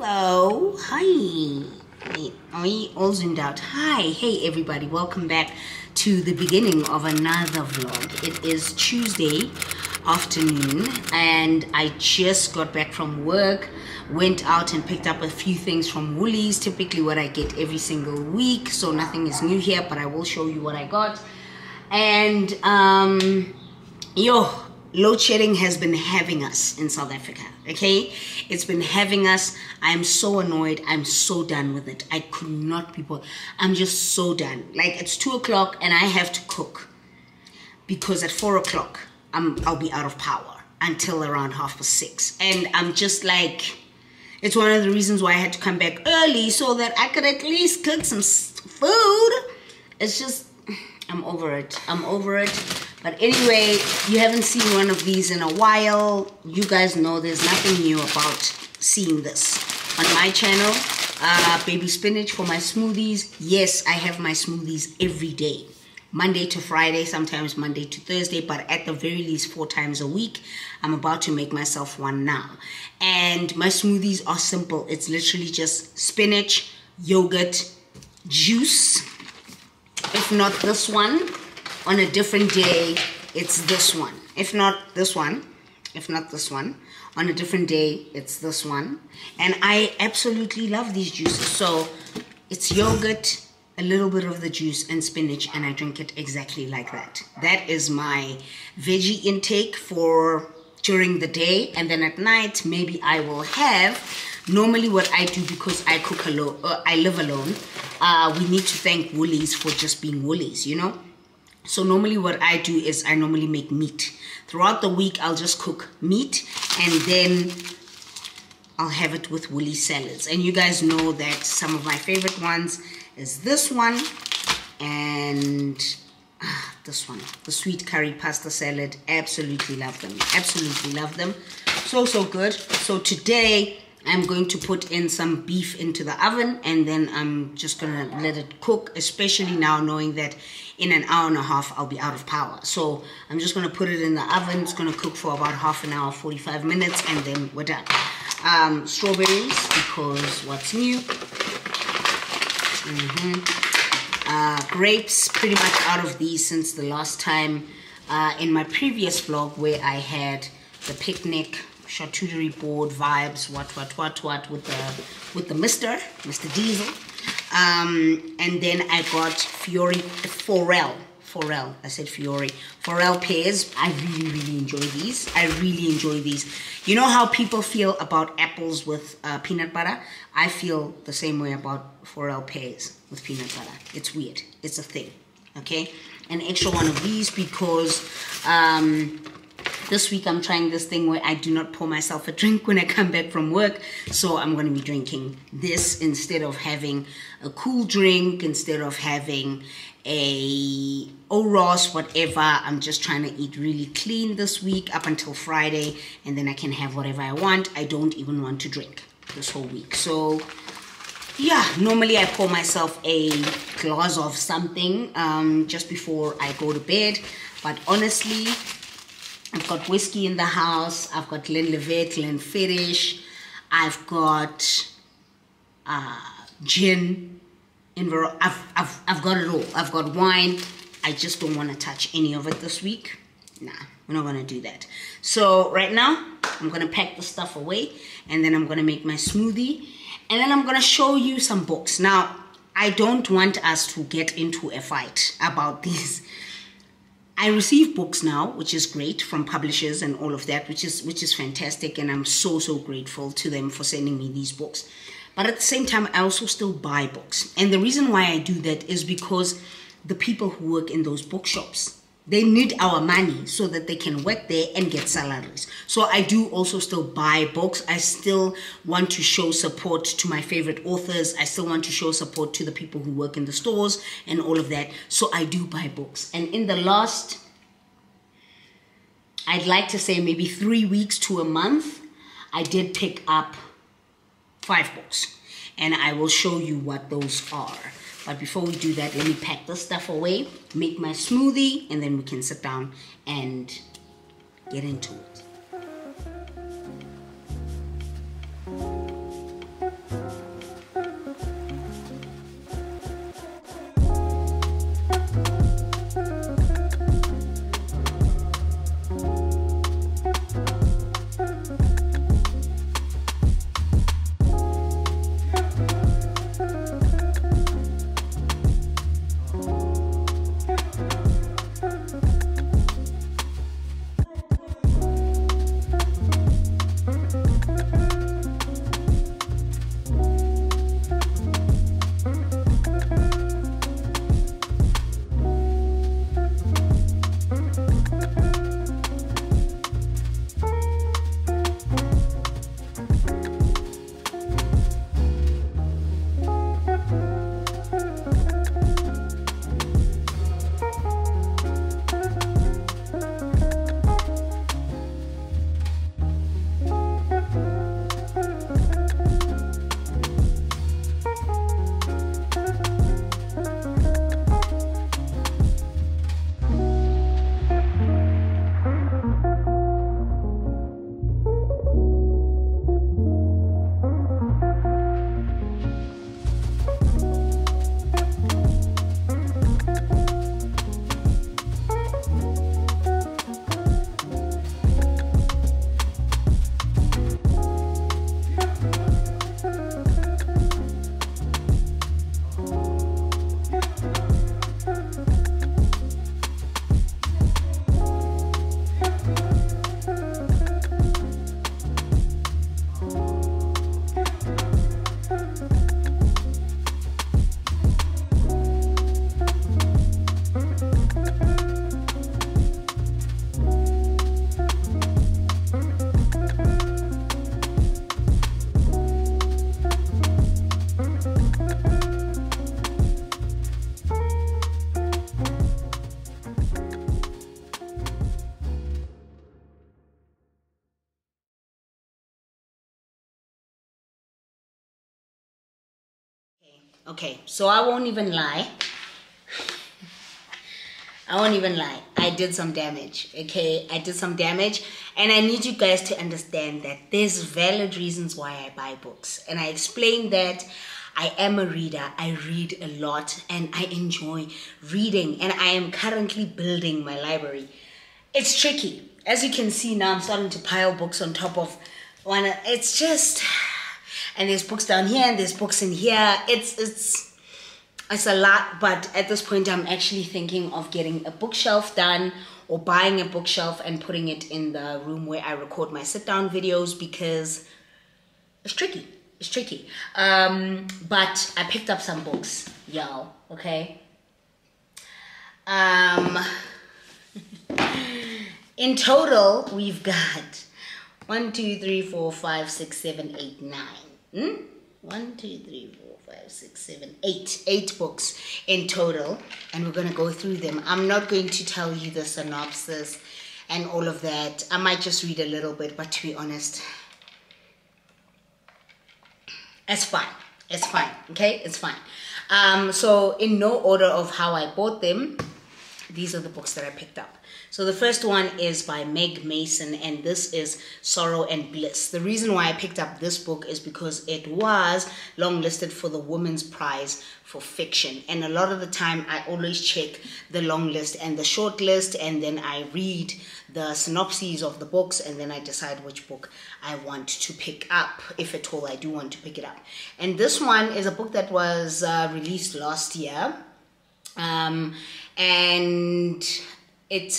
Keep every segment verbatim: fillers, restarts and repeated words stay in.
Hello, hi. Wait, are you all zoomed out? Hi, hey everybody, welcome back to the beginning of another vlog. It is Tuesday afternoon and I just got back from work, went out and picked up a few things from Woolies, typically what I get every single week, so nothing is new here, but I will show you what I got. And um, yo, load shedding has been having us in South Africa, okay? It's been having us. I'm so annoyed. I'm so done with it. I could not be bothered. I'm just so done. Like, it's two o'clock and I have to cook because at four o'clock I'm, I'll be out of power until around half past six. And I'm just like, it's one of the reasons why I had to come back early so that I could at least cook some food. It's just, I'm over it. I'm over it. But anyway, you haven't seen one of these in a while. You guys know there's nothing new about seeing this on my channel. Uh, baby spinach for my smoothies. Yes, I have my smoothies every day. Monday to Friday, sometimes Monday to Thursday, but at the very least four times a week. I'm about to make myself one now. And my smoothies are simple. It's literally just spinach, yogurt, juice. If not this one, on a different day, it's this one. If not this one, if not this one, on a different day, it's this one. And I absolutely love these juices. So it's yogurt, a little bit of the juice and spinach, and I drink it exactly like that. That is my veggie intake for during the day. And then at night, maybe I will have, normally what I do, because I cook alone, uh, I live alone, uh, we need to thank Woolies for just being Woolies, you know? So normally what I do is I normally make meat. Throughout the week, I'll just cook meat and then I'll have it with Woolies salads. And you guys know that some of my favorite ones is this one and ah, this one. The sweet curry pasta salad. Absolutely love them. Absolutely love them. So, so good. So today I'm going to put in some beef into the oven and then I'm just going to let it cook, especially now knowing that in an hour and a half, I'll be out of power. So I'm just going to put it in the oven. It's going to cook for about half an hour, forty-five minutes, and then we're done. Um, strawberries, because what's new? Mm-hmm. Uh, grapes, pretty much out of these since the last time uh, in my previous vlog where I had the picnic charcuterie board vibes, what, what, what, what, with the, with the mister, Mr. Diesel. Um, and then I got Fiori, Forel, Forel, I said Fiori, Forel pears. I really, really enjoy these. I really enjoy these. You know how people feel about apples with uh, peanut butter? I feel the same way about Forel pears with peanut butter. It's weird. It's a thing, okay? An extra one of these because um, this week I'm trying this thing where I do not pour myself a drink when I come back from work. So I'm going to be drinking this instead of having a cool drink, instead of having a Oros, whatever. I'm just trying to eat really clean this week up until Friday. And then I can have whatever I want. I don't even want to drink this whole week. So yeah, normally I pour myself a glass of something um, just before I go to bed. But honestly, I've got whiskey in the house. I've got Glenlivet, Glenfiddich. I've got uh, gin. Inver I've, I've, I've got it all. I've got wine. I just don't want to touch any of it this week. Nah, we're not going to do that. So right now, I'm going to pack the stuff away. And then I'm going to make my smoothie. And then I'm going to show you some books. Now, I don't want us to get into a fight about these. I receive books now, which is great, from publishers and all of that, which is which is fantastic, and I'm so, so grateful to them for sending me these books. But at the same time, I also still buy books. And the reason why I do that is because the people who work in those bookshops, they need our money so that they can work there and get salaries. So I do also still buy books. I still want to show support to my favorite authors. I still want to show support to the people who work in the stores and all of that. So I do buy books. And in the last, I'd like to say maybe three weeks to a month, I did pick up five books. And I will show you what those are. But before we do that, let me pack this stuff away, make my smoothie, and then we can sit down and get into it. Okay, so I won't even lie. I won't even lie. I did some damage, okay? I did some damage, and I need you guys to understand that there's valid reasons why I buy books. And I explained that I am a reader. I read a lot, and I enjoy reading, and I am currently building my library. It's tricky. As you can see now, I'm starting to pile books on top of one. It's just... and there's books down here, and there's books in here. It's... it's It's a lot, but at this point, I'm actually thinking of getting a bookshelf done or buying a bookshelf and putting it in the room where I record my sit-down videos, because it's tricky. It's tricky. Um, but I picked up some books, y'all, okay? Um, in total, we've got one, two, three, four, five, six, seven, eight, nine. Hmm? One, two, three, four. Five, six, seven, eight, eight books in total, and we're gonna go through them. I'm not going to tell you the synopsis and all of that. I might just read a little bit, but to be honest, it's fine. It's fine. Okay, it's fine. Um, so in no order of how I bought them, these are the books that I picked up. So the first one is by Meg Mason, and this is Sorrow and Bliss. The reason why I picked up this book is because it was longlisted for the Women's Prize for Fiction. And a lot of the time, I always check the long list and the short list, and then I read the synopses of the books, and then I decide which book I want to pick up, if at all I do want to pick it up. And this one is a book that was uh, released last year, um, and... It's,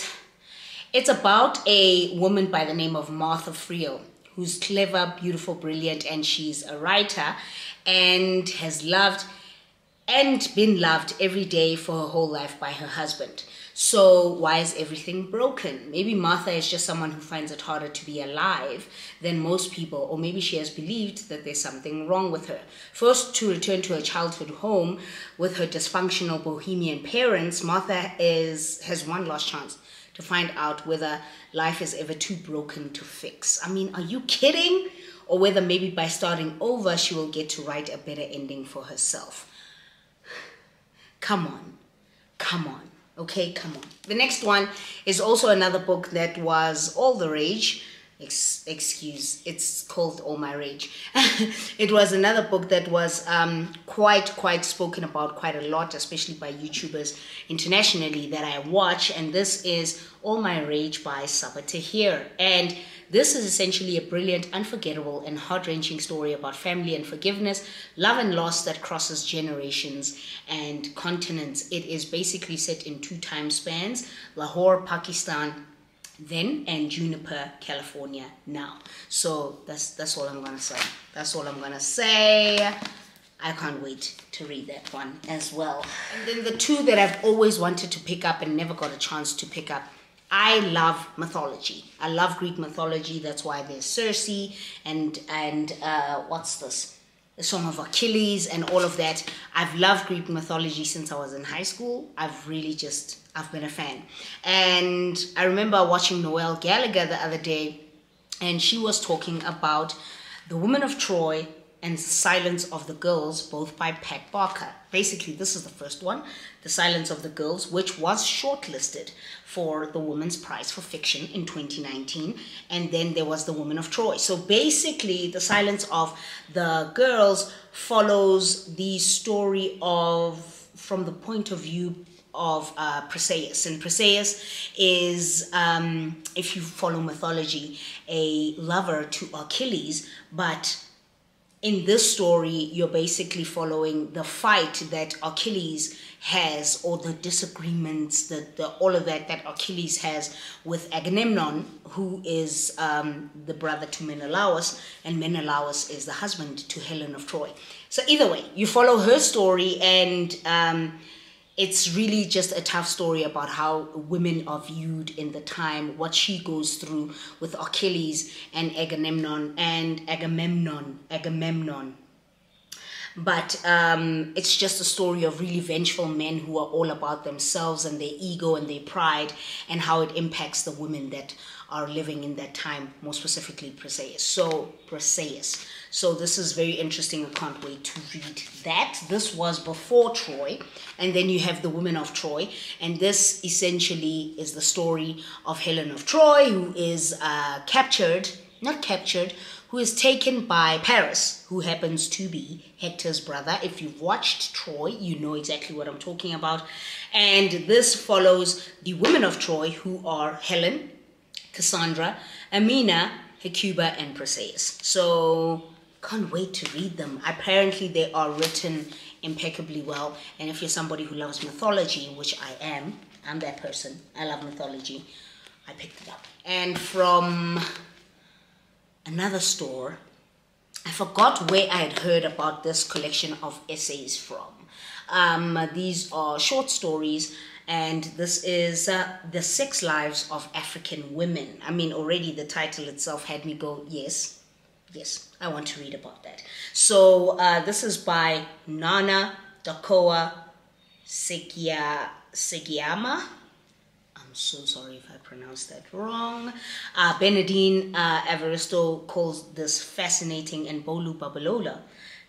it's about a woman by the name of Martha Friel, who's clever, beautiful, brilliant, and she's a writer and has loved and been loved every day for her whole life by her husband. So why is everything broken? Maybe Martha is just someone who finds it harder to be alive than most people, or maybe she has believed that there's something wrong with her. Forced to return to her childhood home with her dysfunctional bohemian parents, Martha is has one last chance to find out whether life is ever too broken to fix. I mean, are you kidding? Or whether maybe by starting over, she will get to write a better ending for herself. Come on, come on. Okay, come on. The next one is also another book that was all the rage. Ex excuse, it's called All My Rage. It was another book that was um, quite, quite spoken about quite a lot, especially by YouTubers internationally that I watch. And this is All My Rage by Sabaa Tahir. And this is essentially a brilliant, unforgettable, and heart-wrenching story about family and forgiveness, love and loss that crosses generations and continents. It is basically set in two time spans, Lahore, Pakistan, then, and Juniper, California, now. So that's, that's all I'm gonna say. That's all I'm gonna say. I can't wait to read that one as well. And then the two that I've always wanted to pick up and never got a chance to pick up. I love mythology. I love Greek mythology. That's why there's Circe and, and uh, what's this? The Song of Achilles and all of that. I've loved Greek mythology since I was in high school. I've really just, I've been a fan. And I remember watching Noelle Gallagher the other day, and she was talking about The Woman of Troy and The Silence of the Girls, both by Pat Barker. Basically, this is the first one, The Silence of the Girls, which was shortlisted for the Women's Prize for Fiction in twenty nineteen. And then there was The Woman of Troy. So basically, The Silence of the Girls follows the story of, from the point of view of uh, Briseis. And Briseis is, um, if you follow mythology, a lover to Achilles, but... in this story, you're basically following the fight that Achilles has, or the disagreements, the, the, all of that that Achilles has with Agamemnon, who is um, the brother to Menelaus, and Menelaus is the husband to Helen of Troy. So either way, you follow her story, and um, it's really just a tough story about how women are viewed in the time, what she goes through with Achilles and Agamemnon and Agamemnon, Agamemnon. But um, it's just a story of really vengeful men who are all about themselves and their ego and their pride, and how it impacts the women that are living in that time, more specifically Briseis. So Briseis. So this is very interesting. I can't wait to read that. This was before Troy, and then you have The Women of Troy, and this essentially is the story of Helen of Troy, who is uh, captured, not captured, who is taken by Paris, who happens to be Hector's brother. If you've watched Troy, you know exactly what I'm talking about. And this follows the women of Troy, who are Helen, Cassandra, Amina, Hecuba, and Briseis. So, can't wait to read them. Apparently, they are written impeccably well. And if you're somebody who loves mythology, which I am, I'm that person, I love mythology, I picked it up. And from another store, I forgot where I had heard about this collection of essays from. Um, these are short stories, and this is uh, The Sex Lives of African Women. I mean, already the title itself had me go, yes, yes, I want to read about that. So uh, this is by Nana Dakoa Segia, Segiyama. I'm so sorry if I pronounced that wrong. Uh, Benedine uh, Evaristo calls this fascinating, and Bolu Babalola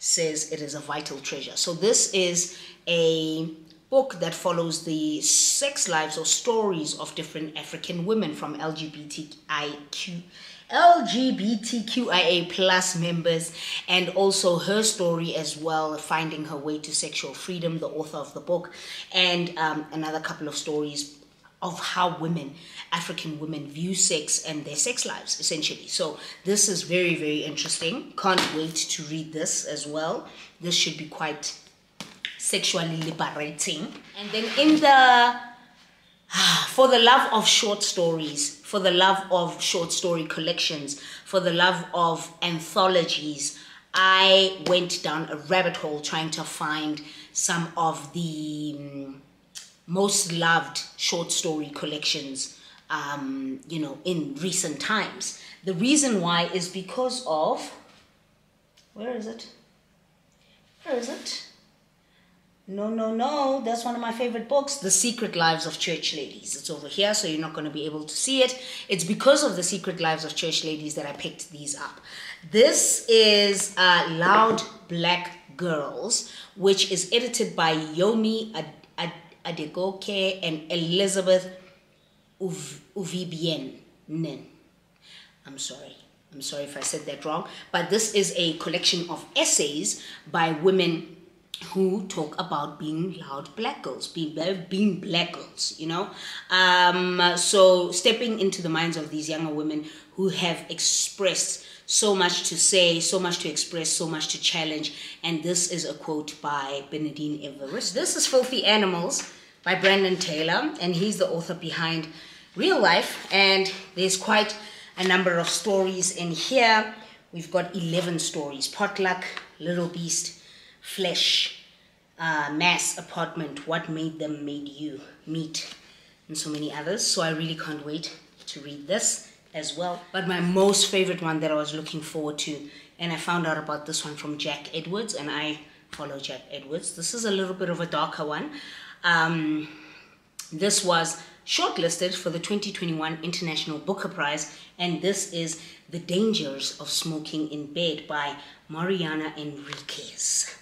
says it is a vital treasure. So this is a book that follows the sex lives or stories of different African women from L G B T I Q L G B T Q I A plus members, and also her story as well, finding her way to sexual freedom, the author of the book, and um, another couple of stories of how women, African women, view sex and their sex lives, essentially. So this is very, very interesting. Can't wait to read this as well. This should be quite sexually liberating. And then in the, for the love of short stories, for the love of short story collections, for the love of anthologies, I went down a rabbit hole trying to find some of the um, most loved short story collections, um, you know, in recent times. The reason why is because of, where is it? Where is it? No, no, no, that's one of my favorite books, The Secret Lives of Church Ladies. It's over here, so you're not going to be able to see it. It's because of The Secret Lives of Church Ladies that I picked these up. This is uh, Loud Black Girls, which is edited by Yomi Ad Ad Adegoke and Elizabeth Uv Uvibien. I'm sorry. I'm sorry if I said that wrong. But this is a collection of essays by women who talk about being loud black girls, being, being black girls, you know. Um, so stepping into the minds of these younger women who have expressed so much to say, so much to express, so much to challenge. And this is a quote by Benedine Everest. This is Filthy Animals by Brandon Taylor, and he's the author behind Real Life. And there's quite a number of stories in here. We've got eleven stories. Potluck, Little Beast, Flesh, uh, Mass Apartment, What Made Them Made You, Meat, and so many others. So I really can't wait to read this as well. But my most favorite one that I was looking forward to, and I found out about this one from Jack Edwards, and I follow Jack Edwards. This is a little bit of a darker one. Um, this was shortlisted for the twenty twenty-one International Booker Prize, and this is The Dangers of Smoking in Bed by Mariana Enriquez.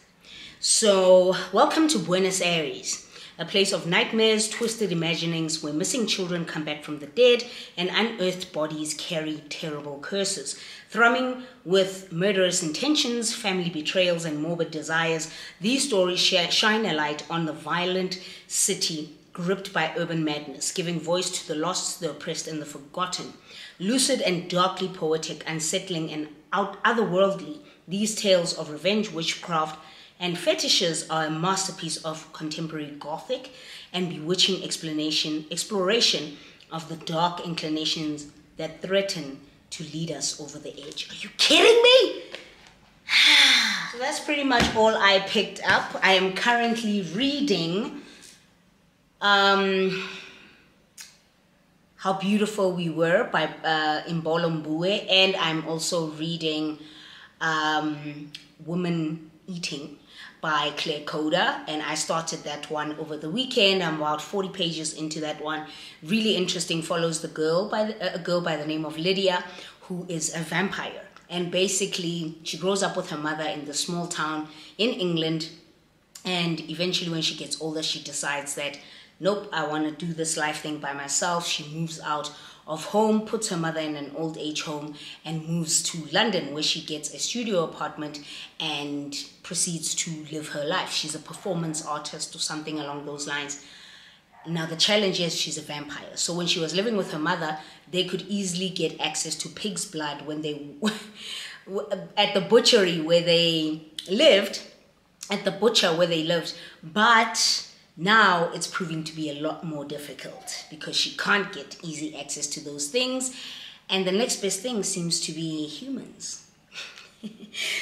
So, welcome to Buenos Aires, a place of nightmares, twisted imaginings, where missing children come back from the dead and unearthed bodies carry terrible curses. Thrumming with murderous intentions, family betrayals, and morbid desires, these stories shine a light on the violent city gripped by urban madness, giving voice to the lost, the oppressed, and the forgotten. Lucid and darkly poetic, unsettling and out otherworldly, these tales of revenge, witchcraft, and fetishes are a masterpiece of contemporary Gothic and bewitching explanation, exploration of the dark inclinations that threaten to lead us over the edge. Are you kidding me? So that's pretty much all I picked up. I am currently reading um, How Beautiful We Were by uh, Imbolo Mbue, and I'm also reading um, Woman Eating by Claire Coda, and I started that one over the weekend. I'm about forty pages into that one. Really interesting. Follows the girl by the, a girl by the name of Lydia, who is a vampire, and basically she grows up with her mother in the small town in England, and eventually when she gets older she decides that nope, I want to do this life thing by myself. She moves out of home, puts her mother in an old age home, and moves to London, where she gets a studio apartment and proceeds to live her life. She's a performance artist or something along those lines. Now the challenge is she's a vampire. So when she was living with her mother, they could easily get access to pig's blood when they at the butchery where they lived, at the butcher where they lived. But now it's proving to be a lot more difficult because she can't get easy access to those things, and the next best thing seems to be humans.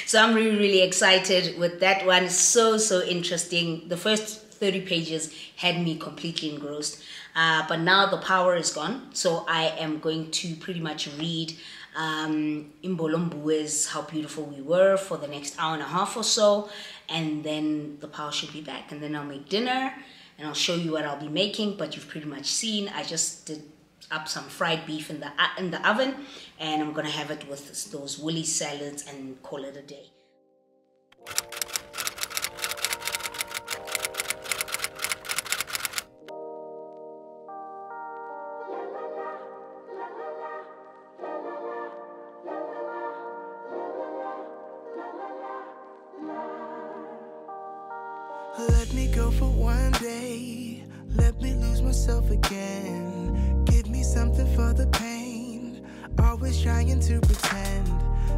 So I'm really, really excited with that one. So, so interesting. The first thirty pages had me completely engrossed, uh, but now the power is gone. So I am going to pretty much read um, Imbolo Mbue's How Beautiful We Were for the next hour and a half or so, and then the power should be back, and then I'll make dinner and I'll show you what I'll be making. But you've pretty much seen I just did up some fried beef in the in the oven, and I'm gonna have it with those Woolies salads and call it a day. Let me go for one day, let me lose myself again. Give me something for the pain, always trying to pretend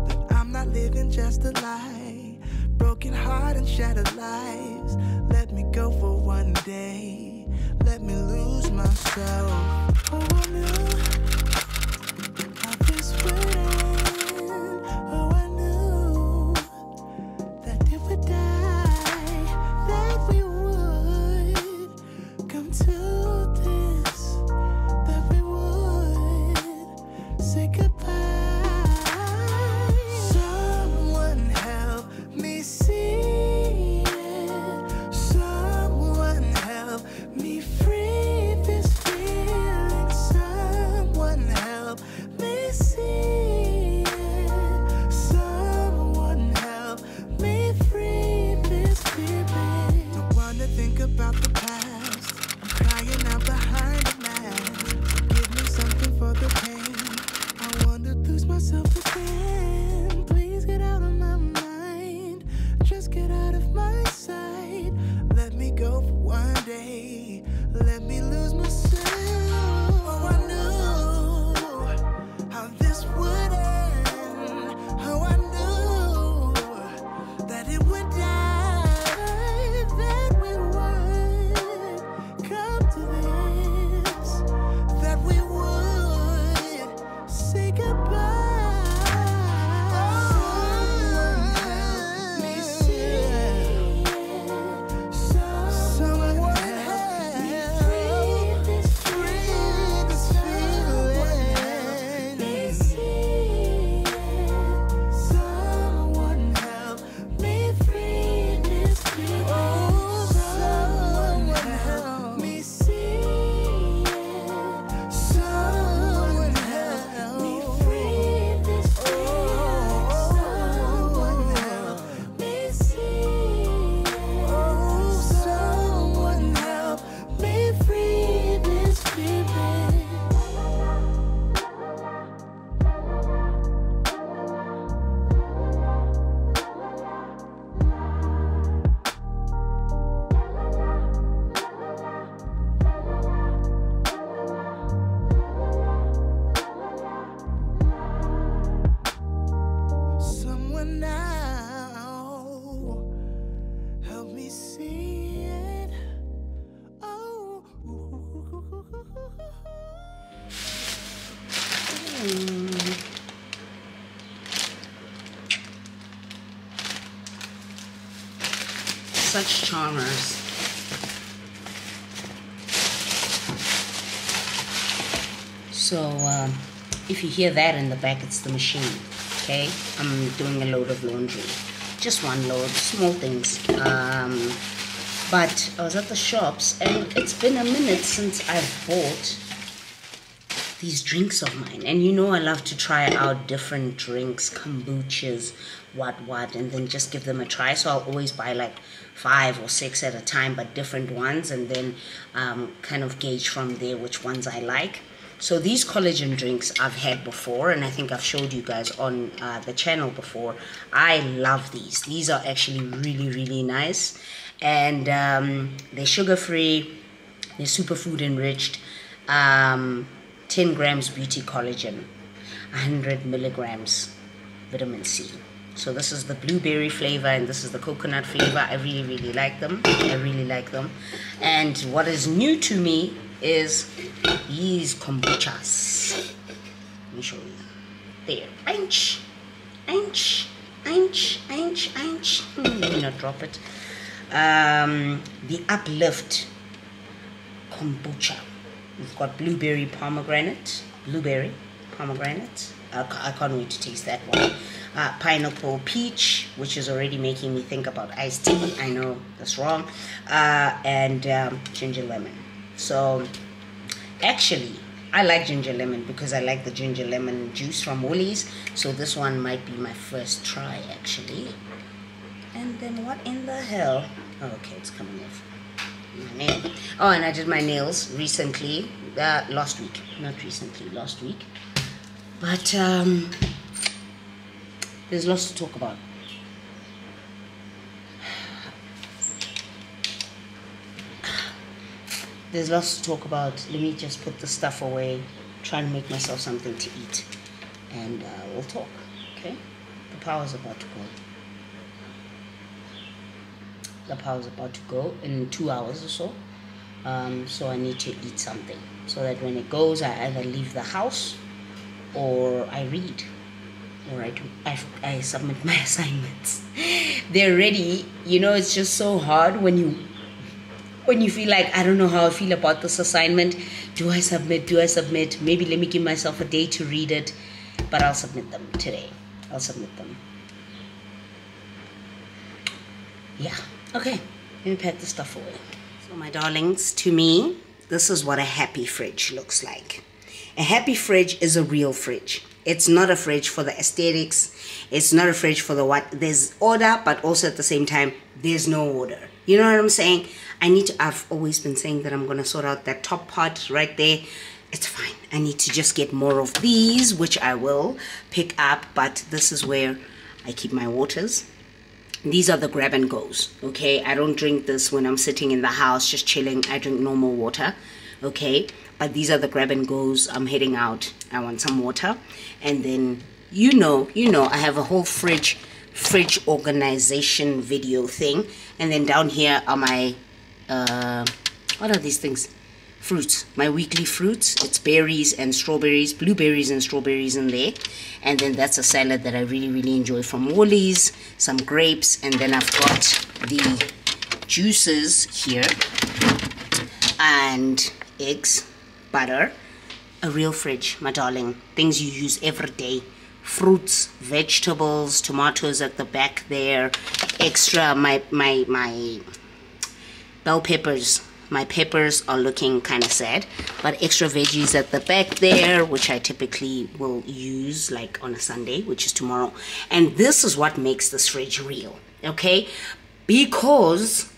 that I'm not living just a lie. Broken heart and shattered lives. Let me go for one day, let me lose myself. Oh, I knew how this would end. Oh, I knew that it would die. Such charmers. So um, if you hear that in the back, it's the machine. Okay, I'm doing a load of laundry. just one load, small things. Um, but I was at the shops, and it's been a minute since I've bought these drinks of mine. And you know I love to try out different drinks, kombuchas, what what, and then just give them a try. So I'll always buy like five or six at a time, but different ones, and then um, kind of gauge from there which ones I like. So these collagen drinks I've had before, and I think I've showed you guys on uh, the channel before. I love these. These are actually really, really nice. And um, they're sugar-free, they're superfood enriched, um, ten grams beauty collagen, one hundred milligrams vitamin C. So this is the blueberry flavor and this is the coconut flavor. I really, really like them. I really like them. And what is new to me is these kombuchas. Let me show you. There. Inch, inch, inch, inch, inch. Let me not drop it. Um, the Uplift kombucha. We've got blueberry pomegranate. Blueberry pomegranate. I, I can't wait to taste that one. Uh, pineapple peach, which is already making me think about iced tea. I know that's wrong. Uh, and um, ginger lemon. So, actually, I like ginger lemon because I like the ginger lemon juice from Woolies. So this one might be my first try, actually. And then what in the hell? Oh, okay, it's coming off. My nail. Oh, and I did my nails recently. Uh, last week. Not recently, last week. But, um, there's lots to talk about. There's lots to talk about. Let me just put the stuff away, try and make myself something to eat, and uh, we'll talk, okay? The power's about to go. The power's about to go in two hours or so, um, so I need to eat something, so that when it goes, I either leave the house, or I read, or I, do, I, I submit my assignments. They're ready. You know, it's just so hard when you... when you feel like, I don't know how I feel about this assignment. Do I submit? Do I submit? Maybe let me give myself a day to read it. But I'll submit them today. I'll submit them. Yeah. Okay. Let me pack the stuff away. So my darlings, to me, this is what a happy fridge looks like. A happy fridge is a real fridge. It's not a fridge for the aesthetics. It's not a fridge for the what. There's order, but also at the same time, there's no order. You know what I'm saying? I need to, I've always been saying that I'm going to sort out that top part right there. It's fine. I need to just get more of these, which I will pick up. But this is where I keep my waters. These are the grab and goes. Okay. I don't drink this when I'm sitting in the house, just chilling. I drink normal water. Okay. But these are the grab and goes. I'm heading out. I want some water. And then, you know, you know, I have a whole fridge, fridge organization video thing. And then down here are my... Uh, what are these things? Fruits. My weekly fruits. It's berries and strawberries, blueberries and strawberries in there. And then that's a salad that I really, really enjoy from Woolies. Some grapes. And then I've got the juices here. And eggs, butter. A real fridge, my darling. Things you use every day. Fruits, vegetables, tomatoes at the back there. Extra, my, my, my... bell peppers. My peppers are looking kind of sad, but extra veggies at the back there, which I typically will use like on a Sunday, which is tomorrow. And this is what makes this fridge real, okay? Because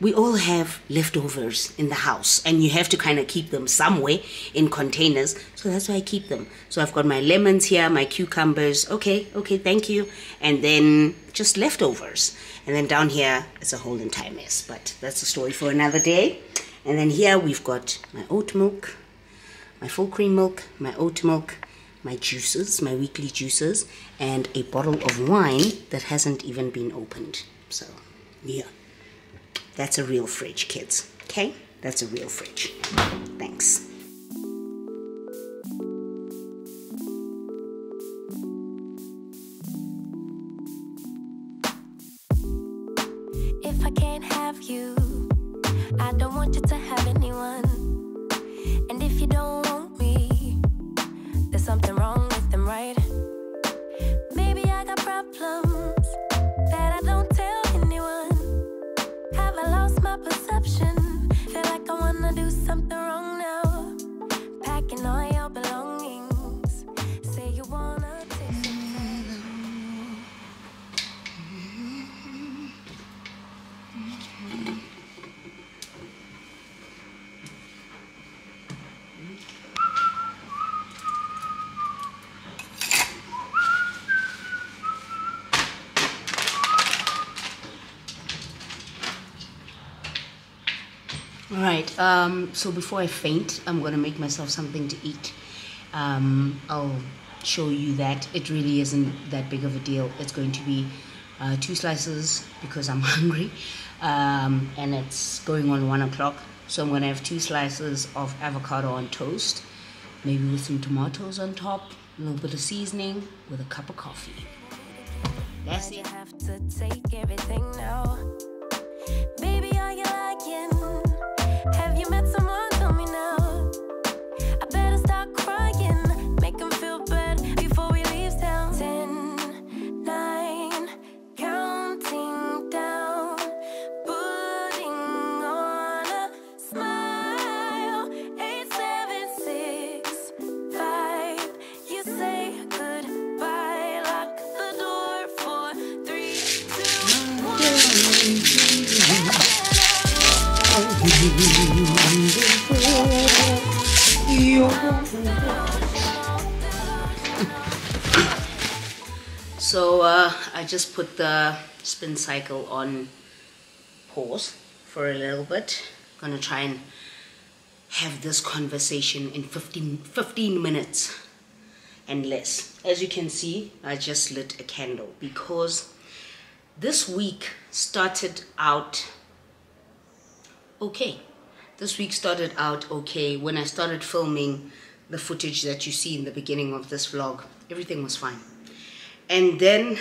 we all have leftovers in the house, and you have to kind of keep them somewhere in containers. So that's why I keep them. So I've got my lemons here, my cucumbers. Okay, okay, thank you. And then just leftovers. And then down here, it's a whole entire mess. But that's a story for another day. And then here we've got my oat milk, my full cream milk, my oat milk, my juices, my weekly juices, and a bottle of wine that hasn't even been opened. So, yeah. That's a real fridge, kids. Okay? That's a real fridge. Thanks. If I can't have you, I don't want you to have anyone. And if you don't want me, there's something wrong with them, right? Maybe I got problems. That something wrong now. Packing all your belongings. Say you wanna take some. Right, um, so before I faint, I'm going to make myself something to eat. Um, I'll show you that it really isn't that big of a deal. It's going to be uh, two slices because I'm hungry, um, and it's going on one o'clock. So I'm going to have two slices of avocado on toast, maybe with some tomatoes on top, a little bit of seasoning, with a cup of coffee. That's it. You have to take everything now. Baby, are you liking? Have you met someone? Tell me now. I better start crying. Make them feel bad before we leave town. Ten, nine, counting down. Putting on a smile. Eight, seven, six, five. You say goodbye. Lock the door for three, two, one. So uh, I just put the spin cycle on pause for a little bit. I'm gonna try and have this conversation in fifteen, fifteen minutes and less. As you can see, I just lit a candle because this week started out okay. This week started out okay. When I started filming the footage that you see in the beginning of this vlog, everything was fine. And then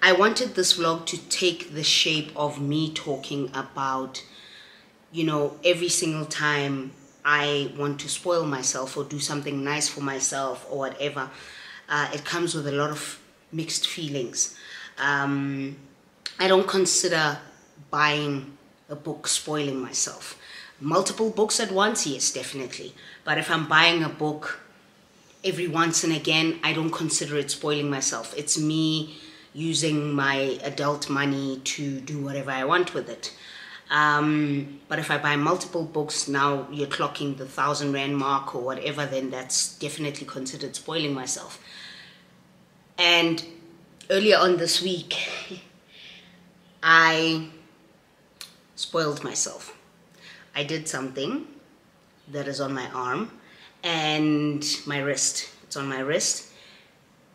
I wanted this vlog to take the shape of me talking about, you know, every single time I want to spoil myself or do something nice for myself or whatever, uh, it comes with a lot of mixed feelings. Um, I don't consider buying a book spoiling myself. Multiple books at once, yes, definitely. But if I'm buying a book every once and again, I don't consider it spoiling myself. It's me using my adult money to do whatever I want with it. Um, but if I buy multiple books, now you're clocking the thousand rand mark or whatever, then that's definitely considered spoiling myself. And earlier on this week, I spoiled myself. I did something that is on my arm and my wrist. It's on my wrist.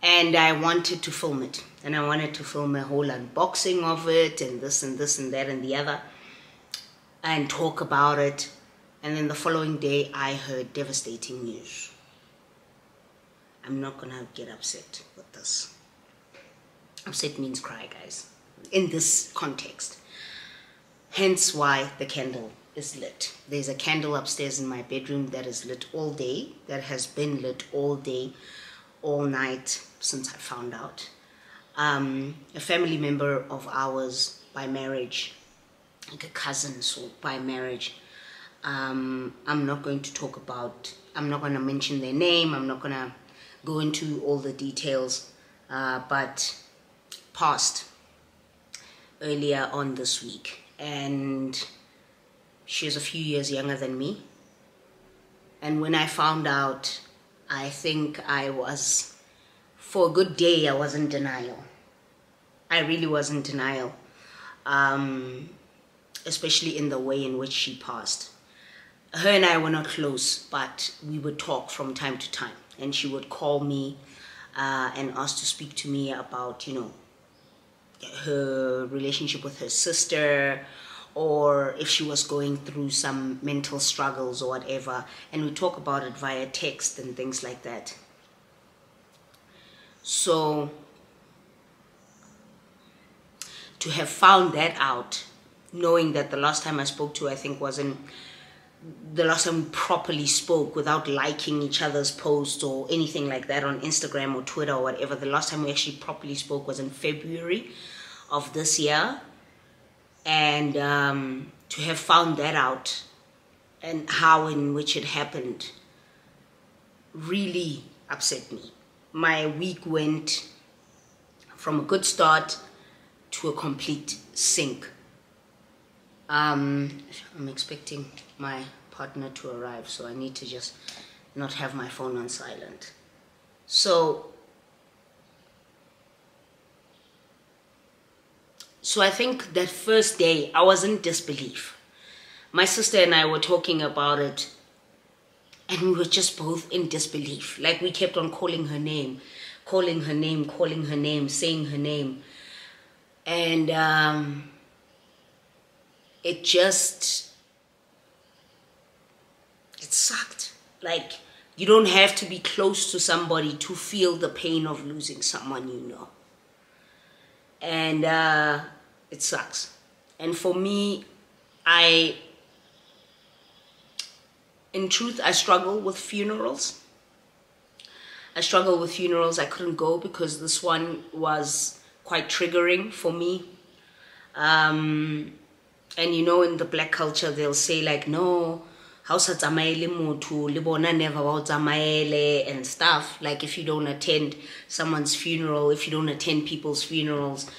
And I wanted to film it. And I wanted to film a whole unboxing of it and this and this and that and the other and talk about it. And then the following day I heard devastating news. I'm not gonna get upset with this. Upset means cry, guys, in this context. Hence why the candle is lit. There's a candle upstairs in my bedroom that is lit all day, that has been lit all day, all night since I found out. Um, a family member of ours by marriage, like a cousin, so by marriage. Um, I'm not going to talk about, I'm not going to mention their name, I'm not going to go into all the details, uh, but passed earlier on this week. And she's a few years younger than me, and when I found out, I think I was, for a good day, I was in denial. I really was in denial, um, especially in the way in which she passed. Her and I were not close, but we would talk from time to time, and she would call me uh, and ask to speak to me about, you know, her relationship with her sister, or if she was going through some mental struggles or whatever, and we talk about it via text and things like that. So to have found that out, knowing that the last time I spoke to her, I think wasn't the last time we properly spoke without liking each other's posts or anything like that on Instagram or Twitter or whatever, the last time we actually properly spoke was in February of this year. And um, to have found that out and how in which it happened really upset me. My week went from a good start to a complete sink. Um, I'm expecting my partner to arrive, so I need to just not have my phone on silent. So, so I think that first day, I was in disbelief. My sister and I were talking about it, and we were just both in disbelief. Like, we kept on calling her name, calling her name, calling her name, saying her name. And um, it just, it sucked. Like, you don't have to be close to somebody to feel the pain of losing someone you know. And uh, it sucks. And for me, I, in truth, I struggle with funerals. I struggle with funerals. I couldn't go because this one was quite triggering for me. Um, and you know, in the black culture, they'll say like, no, and stuff. Like, if you don't attend someone's funeral, if you don't attend people's funerals,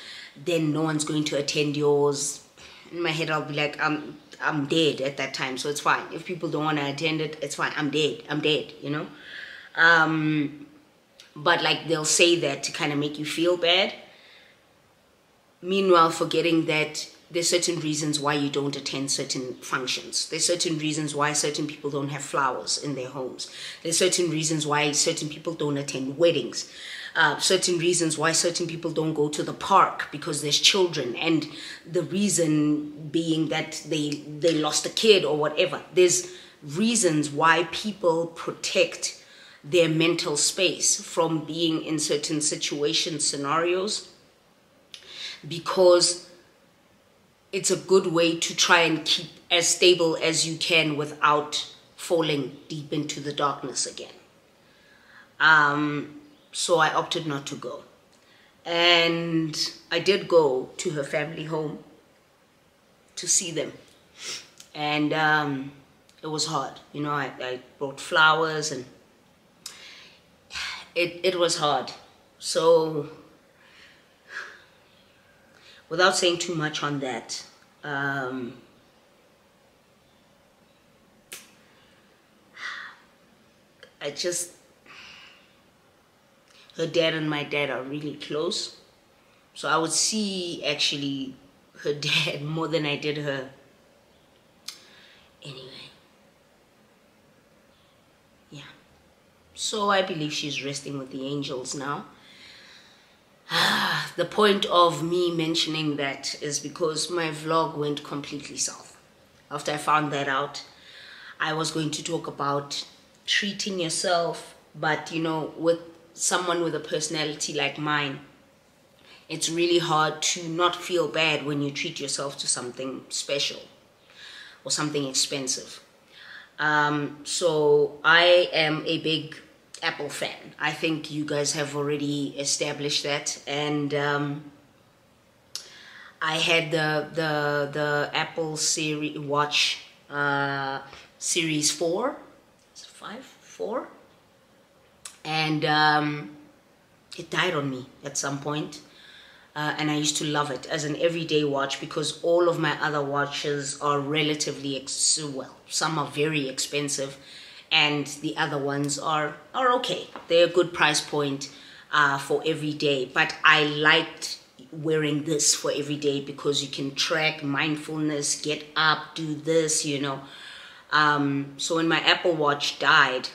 then no one's going to attend yours. In my head, I'll be like, I'm, I'm dead at that time, so it's fine. If people don't want to attend it, it's fine. I'm dead. I'm dead, you know? Um, but, like, they'll say that to kind of make you feel bad. Meanwhile, forgetting that there's certain reasons why you don't attend certain functions. There's certain reasons why certain people don't have flowers in their homes. There's certain reasons why certain people don't attend weddings. Uh, certain reasons why certain people don't go to the park because there's children, and the reason being that they, they lost a kid or whatever. There's reasons why people protect their mental space from being in certain situations, scenarios, because it's a good way to try and keep as stable as you can without falling deep into the darkness again. Um, so I opted not to go. And I did go to her family home to see them. And um, it was hard. You know, I, I brought flowers, and it, it was hard. So, without saying too much on that, um, I just, her dad and my dad are really close. So I would see actually her dad more than I did her. Anyway. Yeah. So I believe she's resting with the angels now. The point of me mentioning that is because my vlog went completely south. After I found that out, I was going to talk about treating yourself, but you know, with someone with a personality like mine, it's really hard to not feel bad when you treat yourself to something special or something expensive. Um, so I am a big Apple fan. I think you guys have already established that, and um, I had the the the Apple series watch uh, series four, is it five, four, and um, it died on me at some point, uh, and I used to love it as an everyday watch because all of my other watches are relatively ex well. Some are very expensive, and the other ones are, are okay. They're a good price point uh, for every day. But I liked wearing this for every day because you can track mindfulness, get up, do this, you know. Um, so when my Apple Watch died,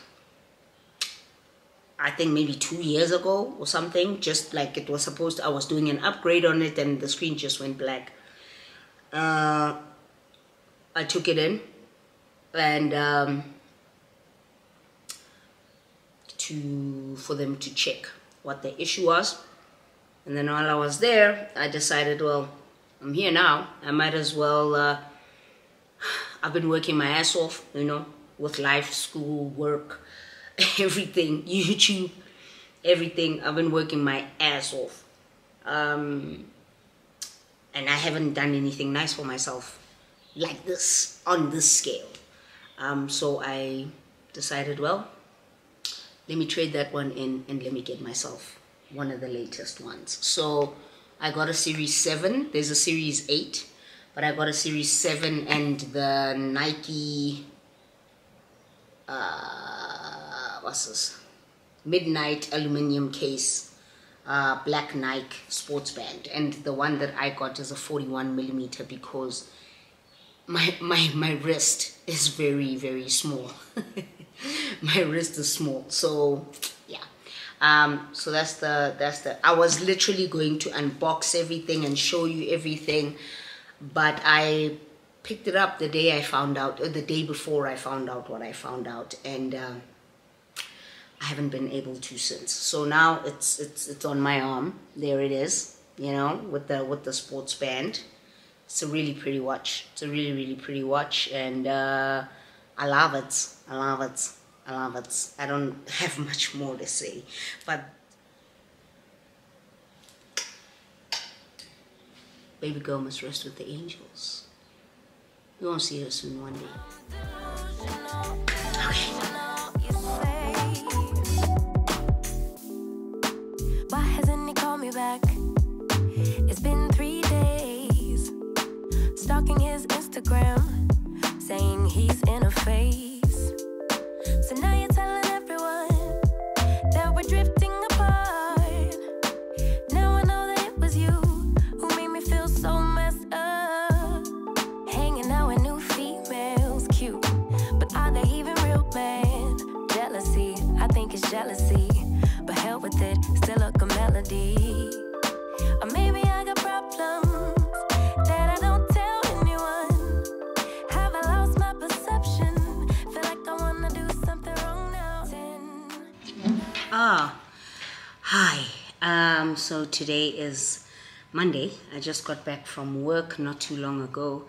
I think maybe two years ago or something, just like it was supposed to, I was doing an upgrade on it and the screen just went black. Uh, I took it in and... Um, To, for them to check what the issue was, and then while I was there I decided, well, I'm here now, I might as well uh, I've been working my ass off, you know, with life, school, work, everything, YouTube, everything. I've been working my ass off, um, and I haven't done anything nice for myself like this on this scale. Um, so I decided, well, let me trade that one in and let me get myself one of the latest ones. So I got a series seven. There's a series eight, but I got a series seven and the Nike, uh, what's this? Midnight aluminium case, uh, black Nike sports band. And the one that I got is a forty-one millimeter because my, my, my wrist is very, very small. My wrist is small. So yeah. Um, so that's the, that's the, I was literally going to unbox everything and show you everything, but I picked it up the day I found out, or the day before I found out what I found out, and uh, I haven't been able to since. So now it's, it's, it's on my arm. There it is, you know, with the, with the sports band. It's a really pretty watch. It's a really, really pretty watch. And, uh, I love it. I love it. I love it. I don't have much more to say, but baby girl must rest with the angels. You won't see her soon one day. Okay. Why hasn't he called me back? It's been three days. Stalking his Instagram, saying he's in a phase. So now you're telling everyone that we're drifting apart. Now I know that it was you who made me feel so messed up. Hanging out with new females, cute, but are they even real men? Jealousy, I think it's jealousy. But hell with it, still a good melody. Or maybe I got problems that I don't tell anyone. Have I lost my perception? Feel like I wanna do something wrong now. Ah, hi. Um, so today is Monday. I just got back from work not too long ago.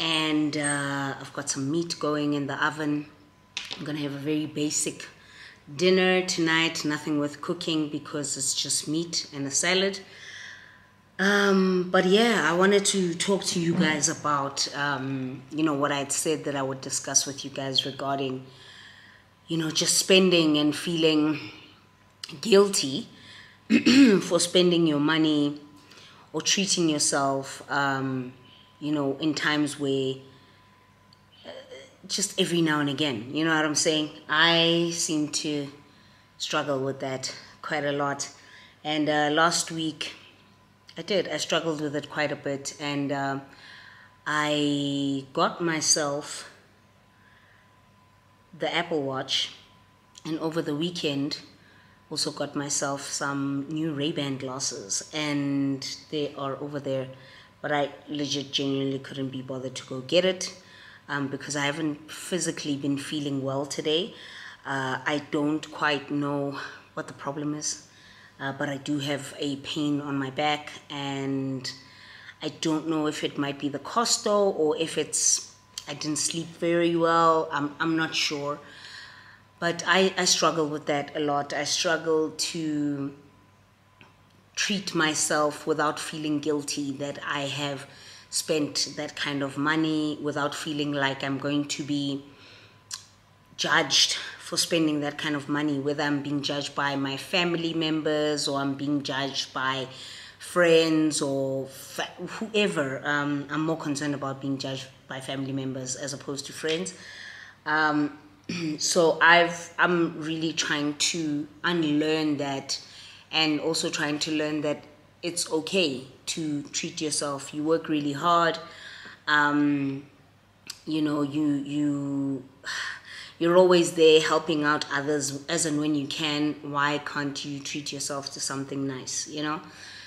And uh, I've got some meat going in the oven. I'm gonna have a very basic dinner tonight, nothing with cooking because it's just meat and a salad. Um, but yeah, I wanted to talk to you guys about, um, you know, what I had said that I would discuss with you guys regarding, you know, just spending and feeling guilty for spending your money or treating yourself, um, you know, in times where just every now and again, you know what I'm saying? I seem to struggle with that quite a lot. And uh, last week, I did. I struggled with it quite a bit. And uh, I got myself the Apple Watch. And over the weekend, also got myself some new Ray-Ban glasses. And they are over there. But I legit genuinely couldn't be bothered to go get it. Um, because I haven't physically been feeling well today. Uh, I don't quite know what the problem is, uh, but I do have a pain on my back, and I don't know if it might be the Costo or if it's, I didn't sleep very well, I'm, I'm not sure. But I, I struggle with that a lot. I struggle to treat myself without feeling guilty that I have spent that kind of money, without feeling like I'm going to be judged for spending that kind of money, whether I'm being judged by my family members or I'm being judged by friends or fa whoever. Um, I'm more concerned about being judged by family members as opposed to friends. Um, so I've, I'm really trying to unlearn that, and also trying to learn that it's okay to treat yourself. You work really hard, um, you know, you, you, you're always there helping out others as and when you can. Why can't you treat yourself to something nice, you know?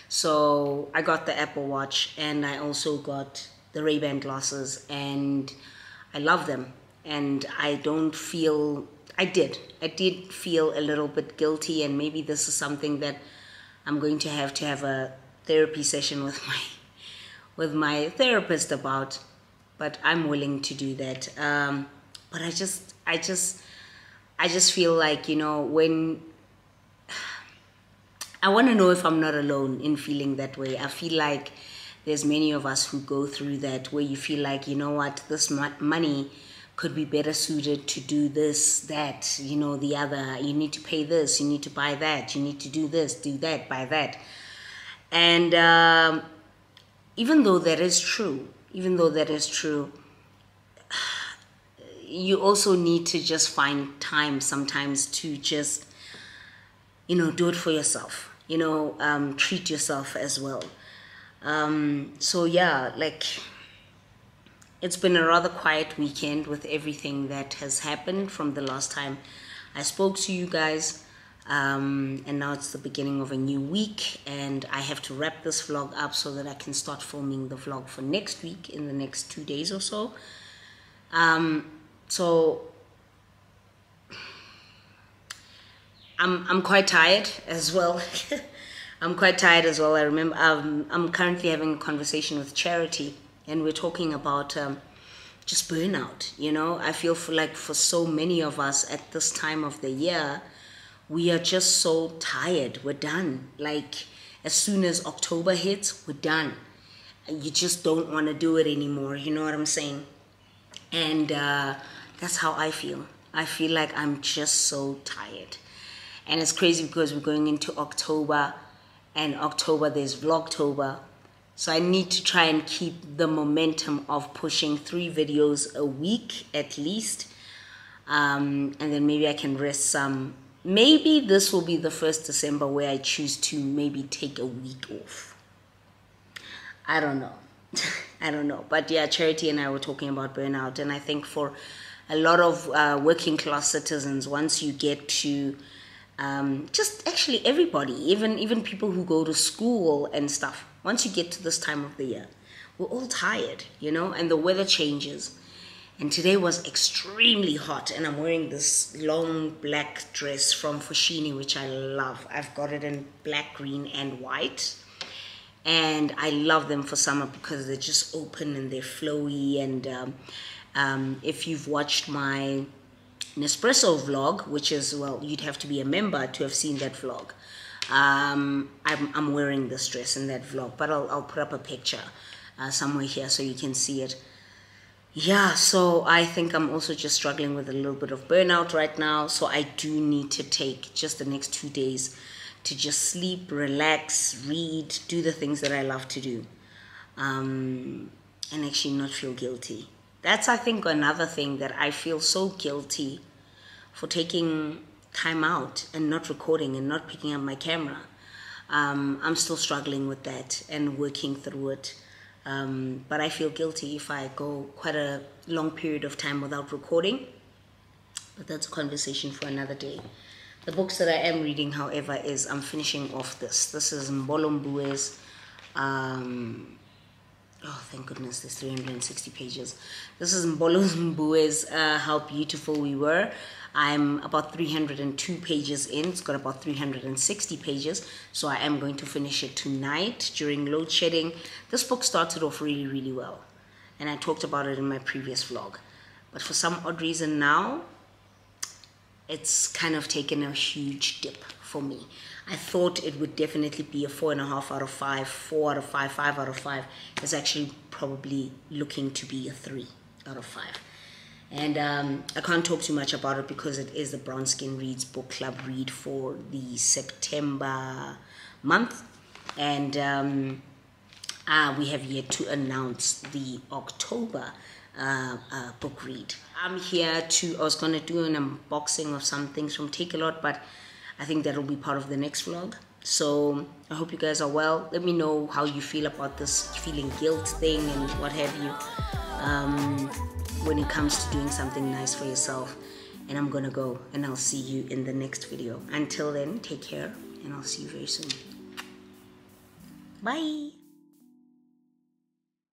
So I got the Apple Watch, and I also got the Ray-Ban glasses, and I love them. And I don't feel, I did, I did feel a little bit guilty, and maybe this is something that I'm going to have to have a therapy session with my with my therapist about, but I'm willing to do that. Um, but I just I just I just feel like, you know, when I want to know if I'm not alone in feeling that way. I feel like there's many of us who go through that, where you feel like, you know what, this money could be better suited to do this, that, you know, the other. You need to pay this, you need to buy that, you need to do this, do that, buy that. And um, even though that is true, even though that is true, you also need to just find time sometimes to just, you know, do it for yourself, you know, um, treat yourself as well. Um, so yeah, like, it's been a rather quiet weekend with everything that has happened from the last time I spoke to you guys. Um, and now it's the beginning of a new week, and I have to wrap this vlog up so that I can start filming the vlog for next week in the next two days or so. Um, so I'm, I'm quite tired as well. I'm quite tired as well. I remember um, I'm currently having a conversation with Charity, and we're talking about um, just burnout. You know, I feel for, like, for so many of us at this time of the year, we are just so tired. We're done. Like, as soon as October hits, we're done. You just don't want to do it anymore. You know what I'm saying? And uh, that's how I feel. I feel like I'm just so tired. And it's crazy because we're going into October, and October there's Vlogtober. So I need to try and keep the momentum of pushing three videos a week at least. Um, and then maybe I can rest some. Maybe this will be the first December where I choose to maybe take a week off. I don't know. I don't know. But yeah, Charity and I were talking about burnout. And I think for a lot of uh, working class citizens, once you get to um, just actually everybody, even, even people who go to school and stuff, once you get to this time of the year, we're all tired, you know, and the weather changes. And today was extremely hot, and I'm wearing this long black dress from Foschini, which I love. I've got it in black, green, and white. And I love them for summer because they're just open and they're flowy. And um, um, if you've watched my Nespresso vlog, which is, well, you'd have to be a member to have seen that vlog. Um, I'm, I'm wearing this dress in that vlog, but I'll, I'll put up a picture uh, somewhere here so you can see it. Yeah, so I think I'm also just struggling with a little bit of burnout right now. So I do need to take just the next two days to just sleep, relax, read, do the things that I love to do. Um, and actually not feel guilty. That's, I think, another thing that I feel so guilty for, taking time out and not recording and not picking up my camera. Um, I'm still struggling with that and working through it. Um, but I feel guilty if I go quite a long period of time without recording. But that's a conversation for another day. The books that I am reading, however, is I'm finishing off this. This is Imbolo Mbue's, um, oh, thank goodness, there's three hundred sixty pages. This is Imbolo Mbue's uh, How Beautiful We Were. I'm about three hundred two pages in. It's got about three hundred sixty pages, so I am going to finish it tonight during load shedding. This book started off really, really well, and I talked about it in my previous vlog. But for some odd reason now, it's kind of taken a huge dip for me. I thought it would definitely be a four and a half out of five, four out of five, five out of five. It's actually probably looking to be a three out of five. And um, I can't talk too much about it because it is the Brown Skin Reads book club read for the September month. And um, uh, we have yet to announce the October uh, uh, book read. I'm here to, I was going to do an unboxing of some things from Take A Lot, but I think that will be part of the next vlog. So I hope you guys are well. Let me know how you feel about this feeling guilt thing and what have you. Um, when it comes to doing something nice for yourself. And I'm gonna go, and I'll see you in the next video. Until then, take care, and I'll see you very soon. Bye.